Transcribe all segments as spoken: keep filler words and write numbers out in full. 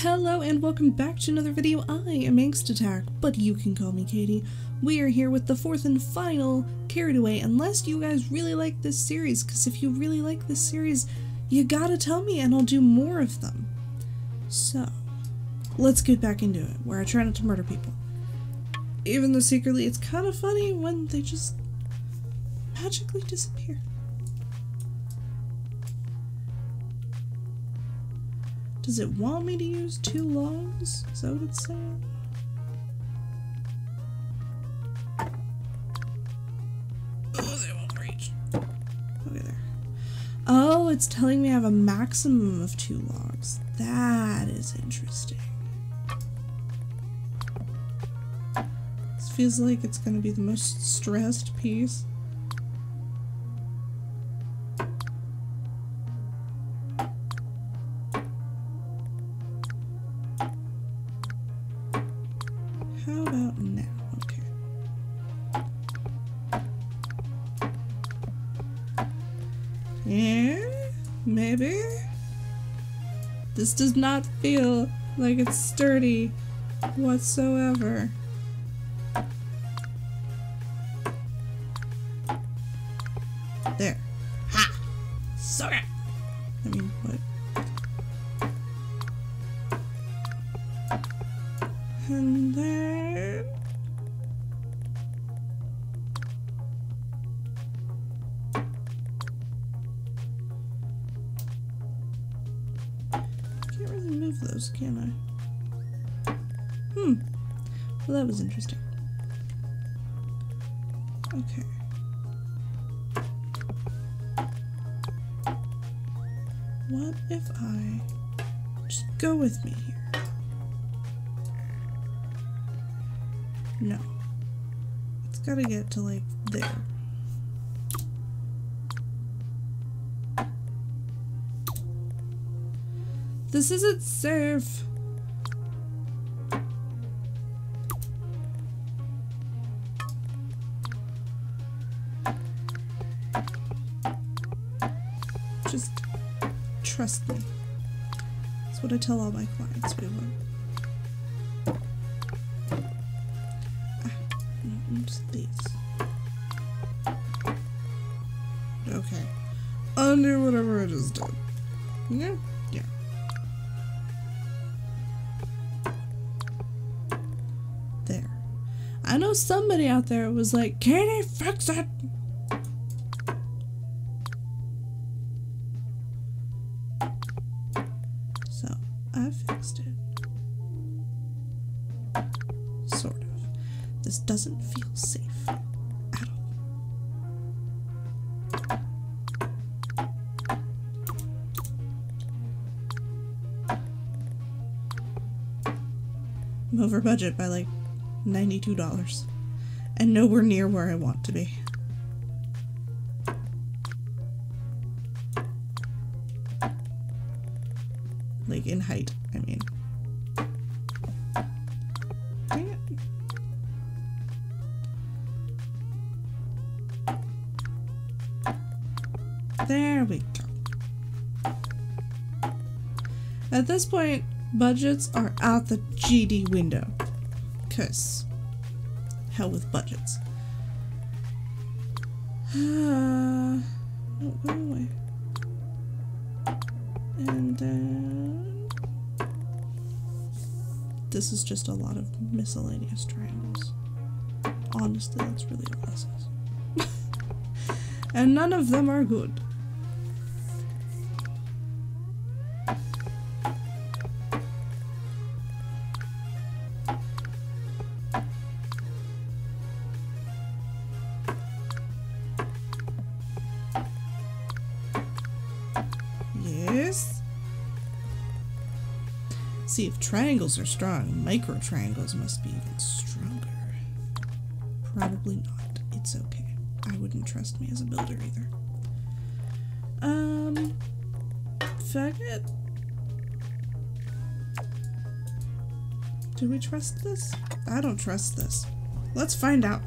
Hello and welcome back to another video. I am Angst Attack, but you can call me Katie. We are here with the fourth and final Carried Away, unless you guys really like this series, because if you really like this series, you gotta tell me and I'll do more of them. So, let's get back into it, where I try not to murder people. Even though secretly it's kind of funny when they just magically disappear. Does it want me to use two logs? Is that what it's saying? Oh, they won't reach. Okay, there. Oh, it's telling me I have a maximum of two logs. That is interesting. This feels like it's gonna be the most stressed piece. How about now? Okay. Yeah, maybe? This does not feel like it's sturdy whatsoever. There. Ha! Sorry! I mean, what? And then... Can't really move those, can I? Hmm. Well, that was interesting. Okay. What if I... Just go with me here. No. It's gotta get to, like, there. This isn't safe! Just trust me. That's what I tell all my clients we want. These. Okay. Undo whatever I just did. Yeah? Yeah. There. I know somebody out there was like, Katie, fix it! So, I fixed it. Sort of. This doesn't feel safe at all. I'm over budget by like ninety-two dollars and nowhere near where I want to be. Like in height, I mean. There we go. At this point, budgets are out the G D window. 'Cause hell with budgets. Uh, don't go away. And then... Uh, this is just a lot of miscellaneous triangles. Honestly, that's really all this is. And none of them are good. Yes. See, if triangles are strong, micro triangles must be even stronger. Probably not. It's okay. I wouldn't trust me as a builder either. Um, fuck it. Do we trust this? I don't trust this. Let's find out.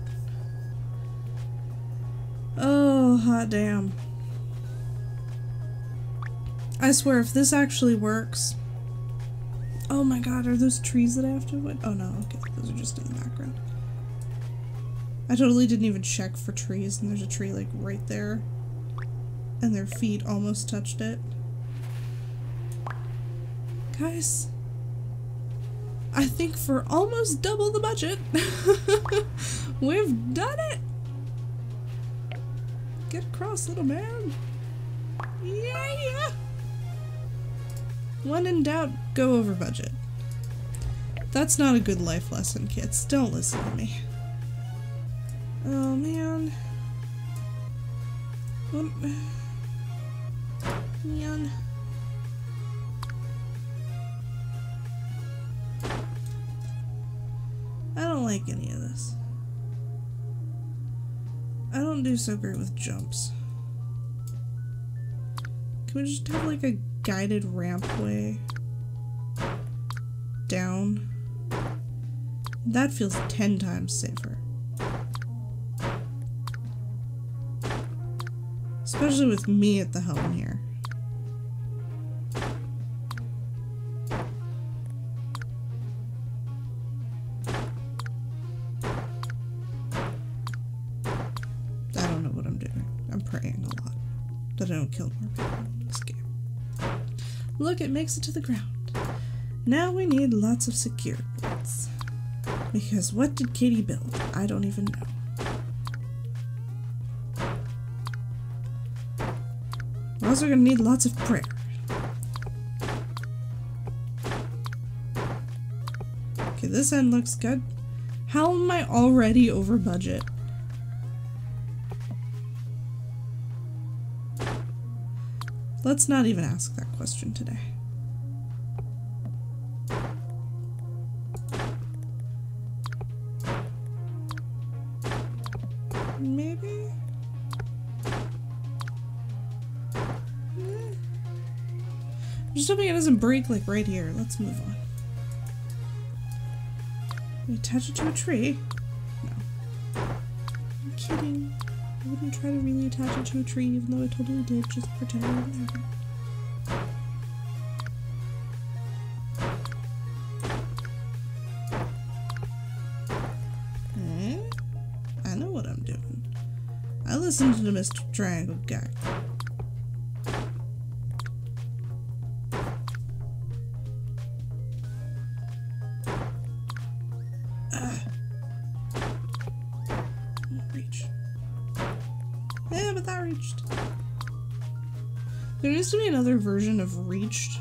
Oh, hot damn. I swear, if this actually works, Oh my god, are those trees that I have to avoid? Oh no, okay, those are just in the background. I totally didn't even check for trees, and there's a tree like right there. And their feet almost touched it. Guys, I think for almost double the budget, we've done it! Get across, little man. Yeah, yeah! When in doubt, go over budget. That's not a good life lesson, kids. Don't listen to me. Oh, man. Man. I don't like any of this. I don't do so great with jumps. Can we just have like a guided rampway down? That feels ten times safer. Especially with me at the helm here. I don't know what I'm doing. I'm praying a lot that I don't kill more people in this game. Look, it makes it to the ground. Now we need lots of security points. Because what did Katie build? I don't even know. We're also going to need lots of prayer. Okay, this end looks good. How am I already over budget? Let's not even ask that question today. Maybe? I'm just hoping it doesn't break like right here. Let's move on. We attach it to a tree? No. I'm kidding. I wouldn't try to really attach it to a tree, even though I totally did. Just pretend it didn't happen. Alright. I know what I'm doing. I listened to the Mister Triangle Guy. There needs to be another version of reached.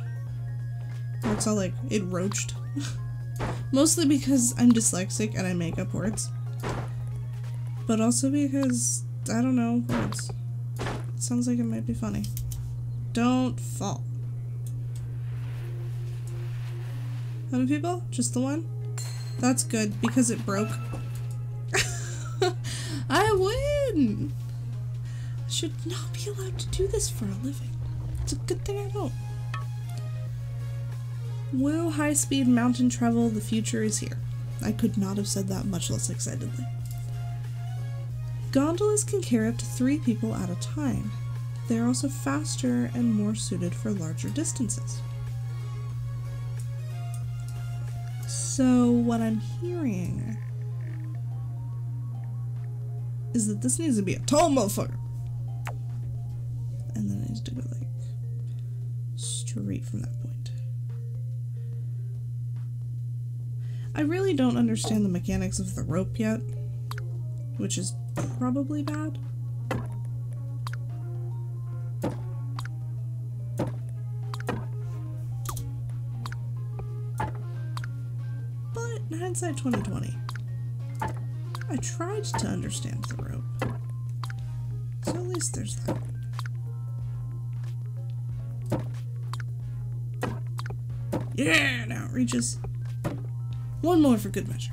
Where it's all like, it roached. Mostly because I'm dyslexic and I make up words. But also because, I don't know, words. It sounds like it might be funny. Don't fall. How many people? Just the one? That's good, because it broke. I win! I should not be allowed to do this for a living. It's a good thing I don't. Woo, high-speed mountain travel, the future is here. I could not have said that much less excitedly. Gondolas can carry up to three people at a time. They are also faster and more suited for larger distances. So what I'm hearing is that this needs to be a tall motherfucker. And then I need to go like straight from that point. I really don't understand the mechanics of the rope yet, which is probably bad. But in hindsight twenty twenty, I tried to understand the rope. So at least there's that. Yeah, now it reaches. One more for good measure.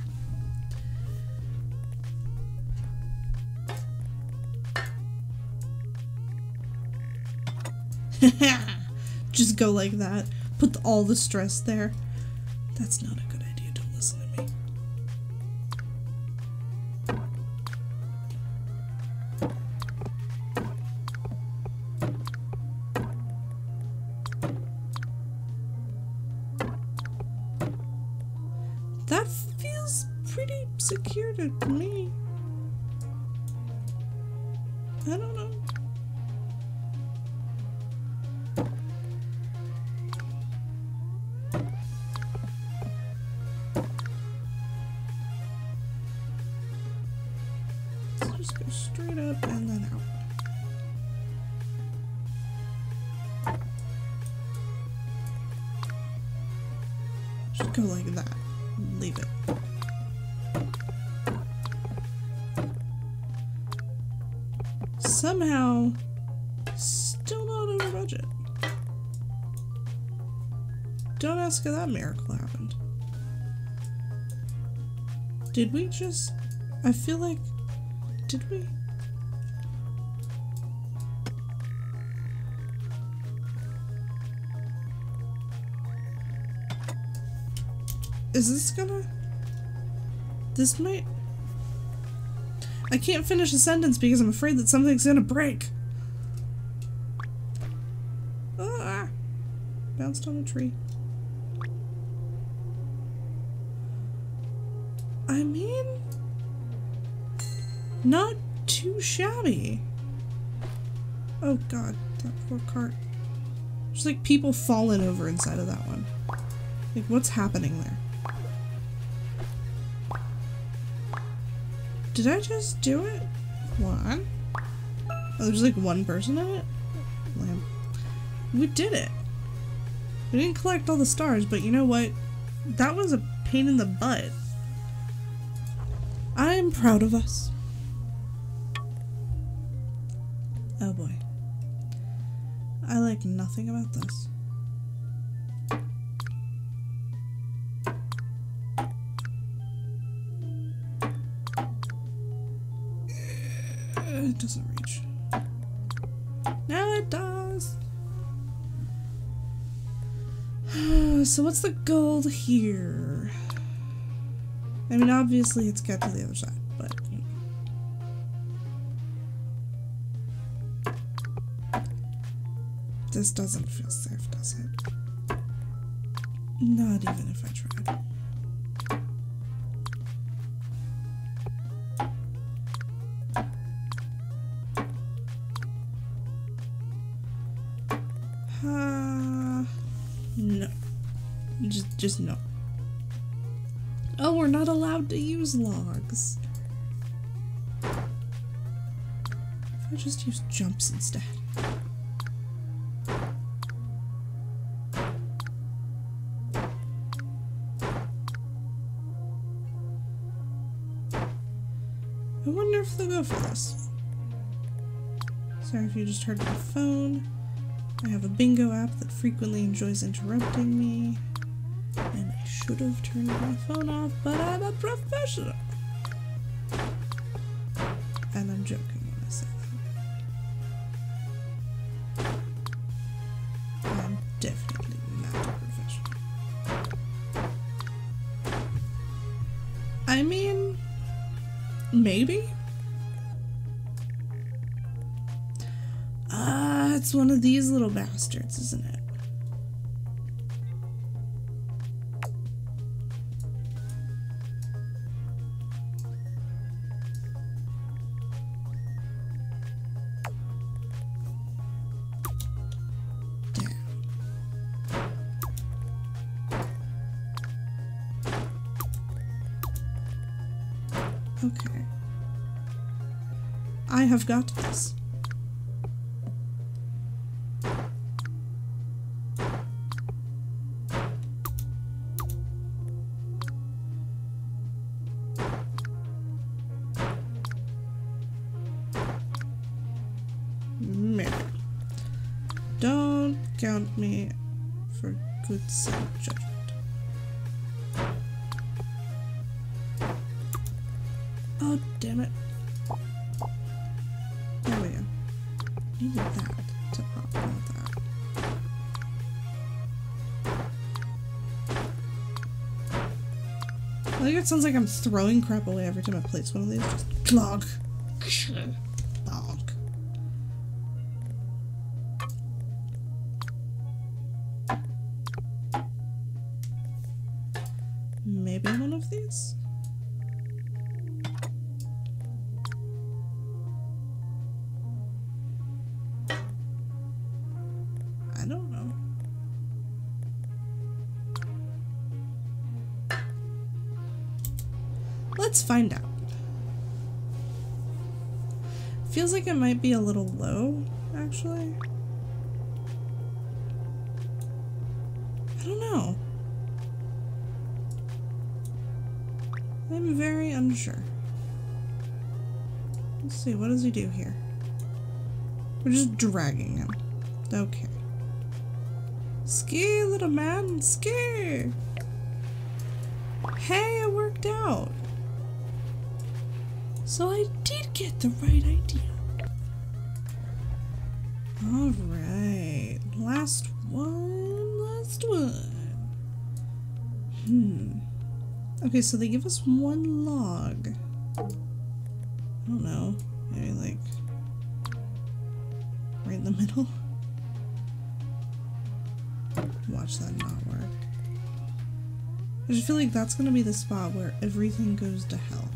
Just go like that. Put all the stress there. That's not a good idea. Don't listen to me. That feels pretty secure to me. I don't know. Let's just go straight up and then out. Just go like that. Leave it. Somehow, still not over budget. Don't ask how that miracle happened. Did we just... I feel like... Did we? Is this gonna... This might... I can't finish a sentence because I'm afraid that something's gonna break. Ah! Bounced on a tree. I mean... Not too shabby. Oh god, that poor cart. There's like people falling over inside of that one. Like, what's happening there? Did I just do it? One? Oh, there's like one person in it? Lame. We did it. We didn't collect all the stars, but you know what? That was a pain in the butt. I'm proud of us. Oh boy. I like nothing about this. It doesn't reach. Now it does! So what's the gold here? I mean, obviously it's got to the other side, but... You know. This doesn't feel safe, does it? Not even if I tried. Just, just no. Oh, we're not allowed to use logs. If I just use jumps instead. I wonder if they'll go for this. Sorry if you just heard my phone. I have a bingo app that frequently enjoys interrupting me. And I should have turned my phone off, but I'm a professional! And I'm joking when I say that. I'm definitely not a professional. I mean... Maybe? Ah, it's one of these little bastards, isn't it? Okay. I have got this. Maybe. Don't count me for good sound judgment. Oh, damn it. There we go. I need that to pop out that. I think it sounds like I'm throwing crap away every time I place one of these. Just clog. Clog. Maybe one of please? I don't know. Let's find out. Feels like it might be a little low, actually. I don't know. I'm very unsure. Let's see, what does he do here? We're just dragging him. Okay. Ski, little man, ski! Hey, it worked out! So I did get the right idea. Alright, last one, last one. Hmm. Okay, so they give us one log. I don't know, maybe like right in the middle. Watch that not work. I just feel like that's gonna be the spot where everything goes to hell.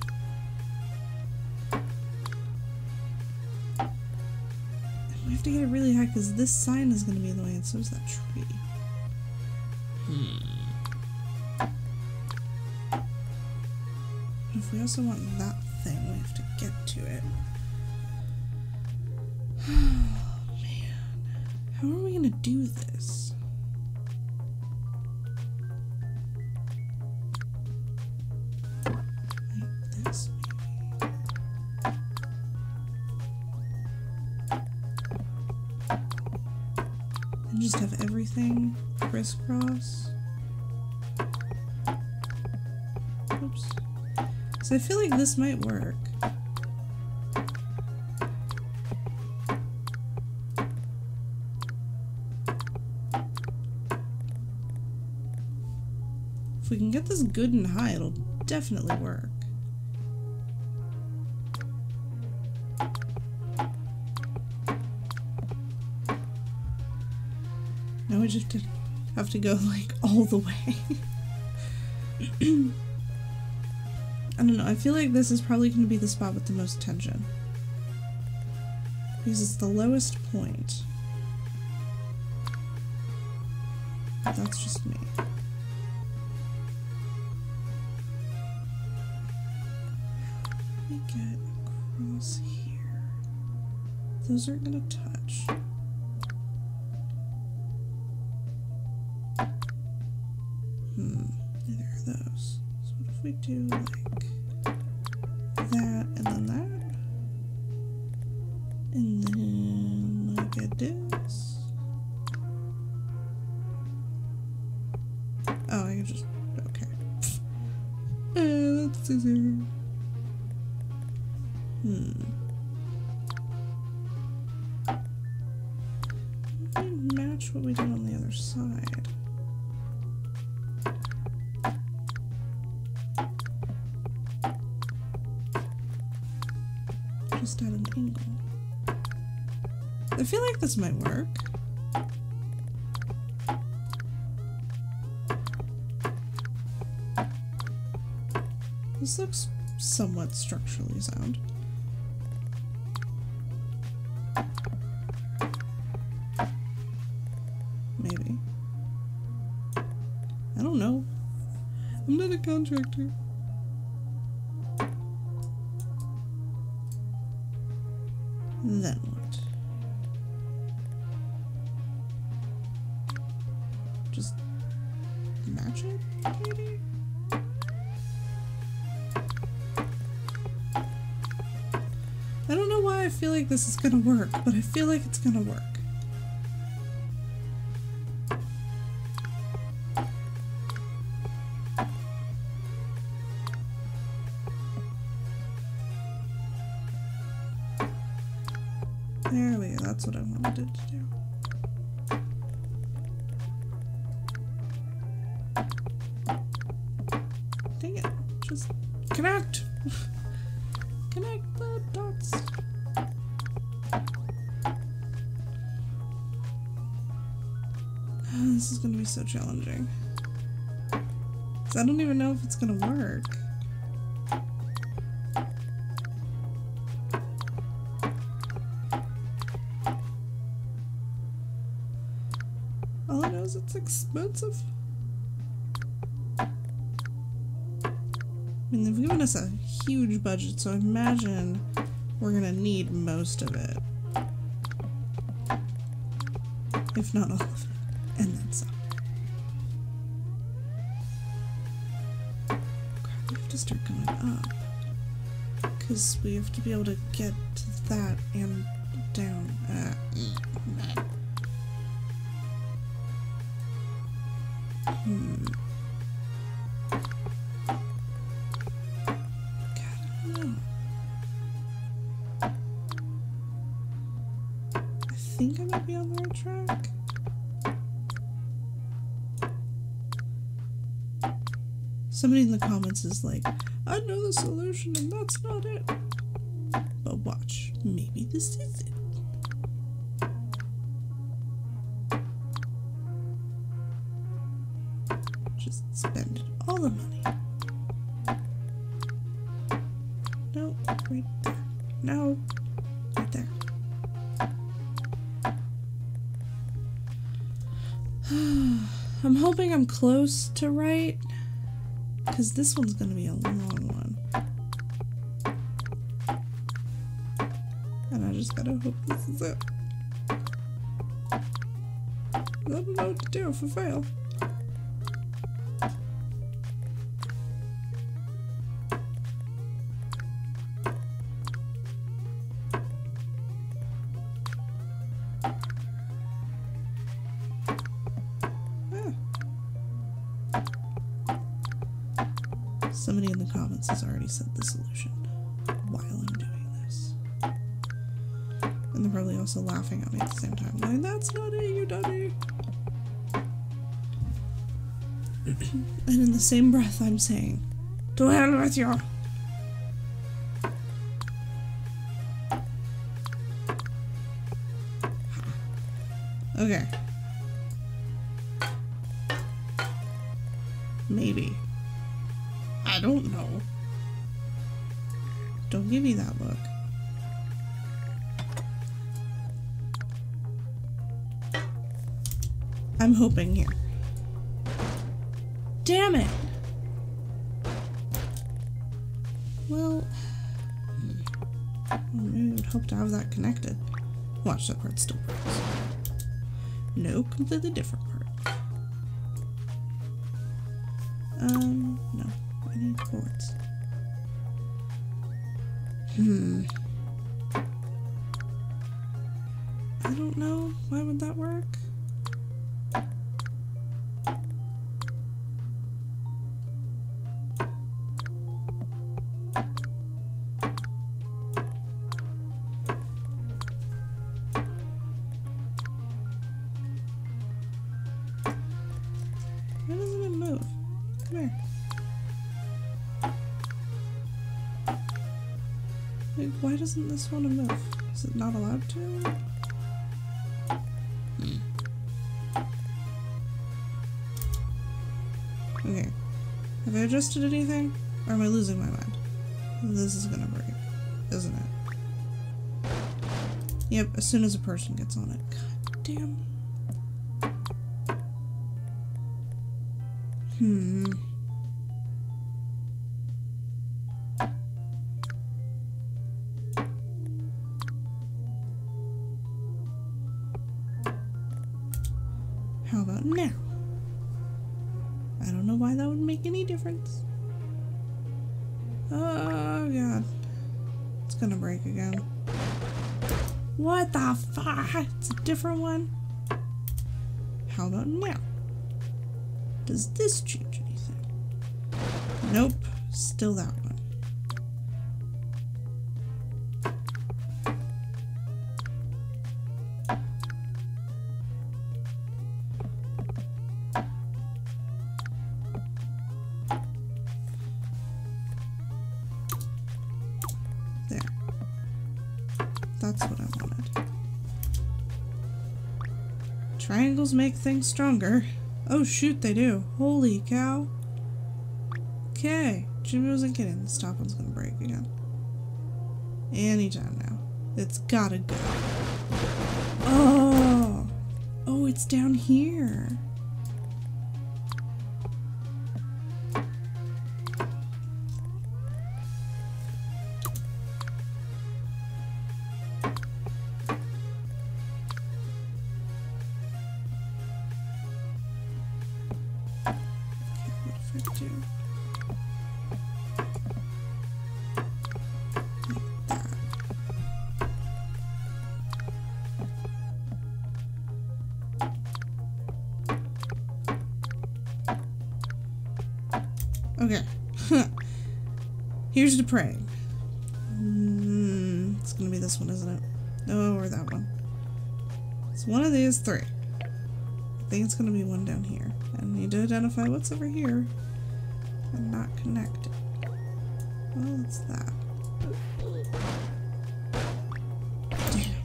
We have to get it really high because this sign is going to be in the way, and so is that tree. Hmm. If we also want that thing, we have to get to it. Oh, man. How are we going to do this? Like this? Just have everything crisscross. Oops. So I feel like this might work. If we can get this good and high, it'll definitely work. Now we just have to, have to go like all the way. I don't know, I feel like this is probably going to be the spot with the most tension. Because it's the lowest point. But that's just me. Let me get across here. Those aren't going to touch. Those. So what if we do like that and then that? And then like at this. Oh, I can just okay. Uh, that's easier. Hmm. We match what we did on the other side. Just at an angle. I feel like this might work. This looks somewhat structurally sound. Maybe. I don't know. I'm not a contractor. Then what? Just match it, maybe? I don't know why I feel like this is gonna work, but I feel like it's gonna work. There we go, that's what I wanted to do. Dang it, just connect! Connect the dots! This is gonna be so challenging. 'Cause I don't even know if it's gonna work. expensive? I mean, they've given us a huge budget, so I imagine we're gonna need most of it. If not all of it. And then some. Crap, we have to start going up. Because we have to be able to get to that and down. Uh, nah. Hmm. God, I don't know. I think I might be on the right track. Somebody in the comments is like, I know the solution and that's not it. But watch, maybe this is it. Spend all the money. No, right there. No, right there. I'm hoping I'm close to right, because this one's going to be a long one. And I just gotta hope this is it. I don't know what to do if I fail. Somebody in the comments has already said the solution while I'm doing this. And they're probably also laughing at me at the same time, like, that's not it, you dummy! And in the same breath I'm saying, to hell with you! Okay. Maybe. I don't know. Don't give me that look. I'm hoping here. Damn it! Well, well maybe I would hope to have that connected. Watch, that part still works. No, completely different part. Um, no. I need cords. Hmm. I don't know. Why would that work? Why doesn't it move? Come here. Like, why doesn't this want to move? Is it not allowed to? Mm. Okay. Have I adjusted anything? Or am I losing my mind? This is gonna break, isn't it? Yep, as soon as a person gets on it. God damn. Hmm. How about now? I don't know why that would make any difference. Oh god. It's gonna break again. What the fuck? It's a different one? How about now? Does this change anything? Nope. Still that one. That's what I wanted. Triangles make things stronger. Oh shoot, they do. Holy cow. Okay. Jimmy wasn't kidding. This top one's gonna break again. Anytime now. It's gotta go. Oh! Oh, it's down here. for two. Okay. Here's the praying. Mm, it's gonna be this one, isn't it? No, or that one. It's one of these three. I think it's gonna be one down here. I need to identify what's over here and not connect it. Well, it's that. Damn.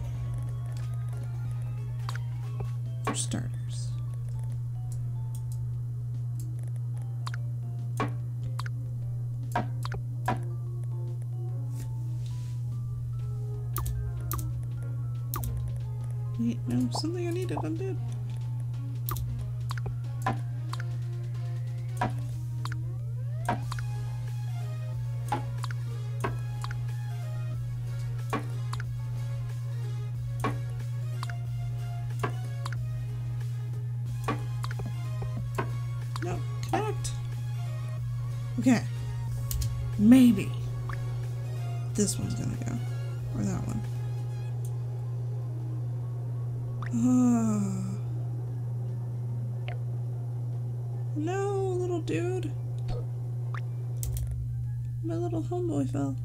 For starters. Wait, no, something I needed, I'm dead. No, connect. Okay. Maybe this one's gonna go. Or that one. Oh. No, little dude. My little homeboy fell.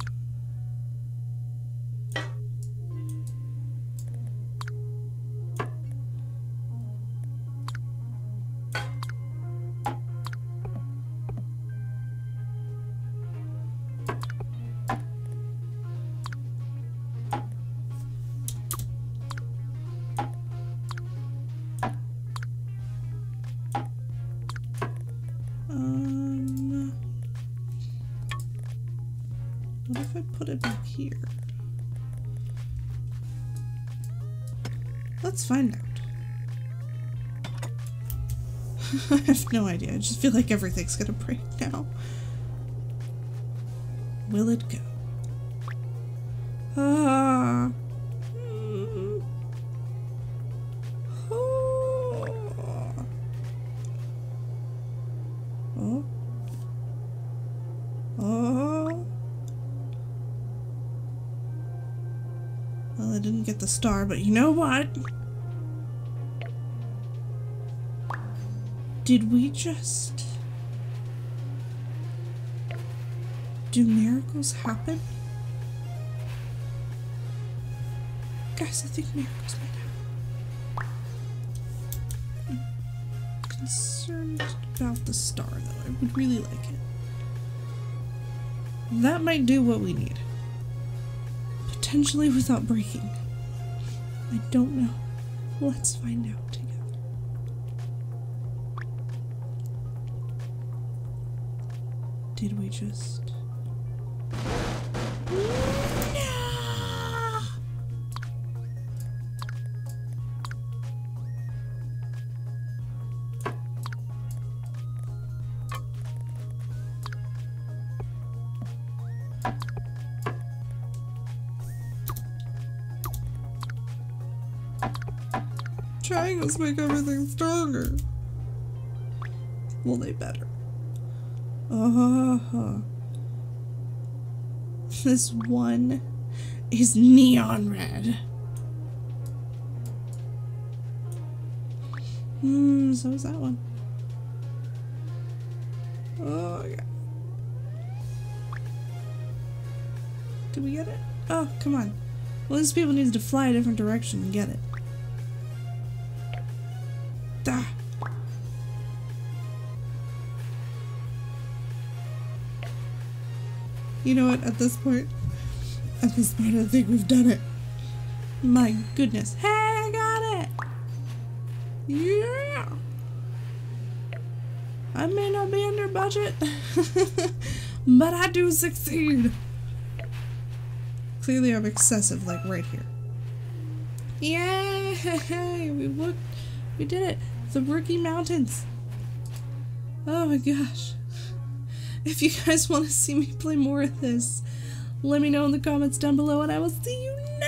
Um, what if I put it back here? Let's find out. I have no idea. I just feel like everything's gonna break now. Will it go? Ah. Oh. Oh. Well, I didn't get the star, but you know what? Did we just... do miracles happen? Guys, I think miracles might happen. I'm concerned about the star, though. I would really like it. That might do what we need. Potentially without breaking. I don't know. Let's find out together. Did we just... triangles make everything stronger. Well, they better. Uh-huh. This one is neon red. Hmm, so is that one. Oh, yeah. Did we get it? Oh, come on. Well, these people need to fly a different direction and get it. Ah. You know what, at this point, at this point I think we've done it. My goodness. Hey, I got it! Yeah! I may not be under budget, but I do succeed! Clearly I'm excessive, like right here. Yay! We looked... We did it! The Rocky Mountains! Oh my gosh. If you guys want to see me play more of this, let me know in the comments down below and I will see you next time.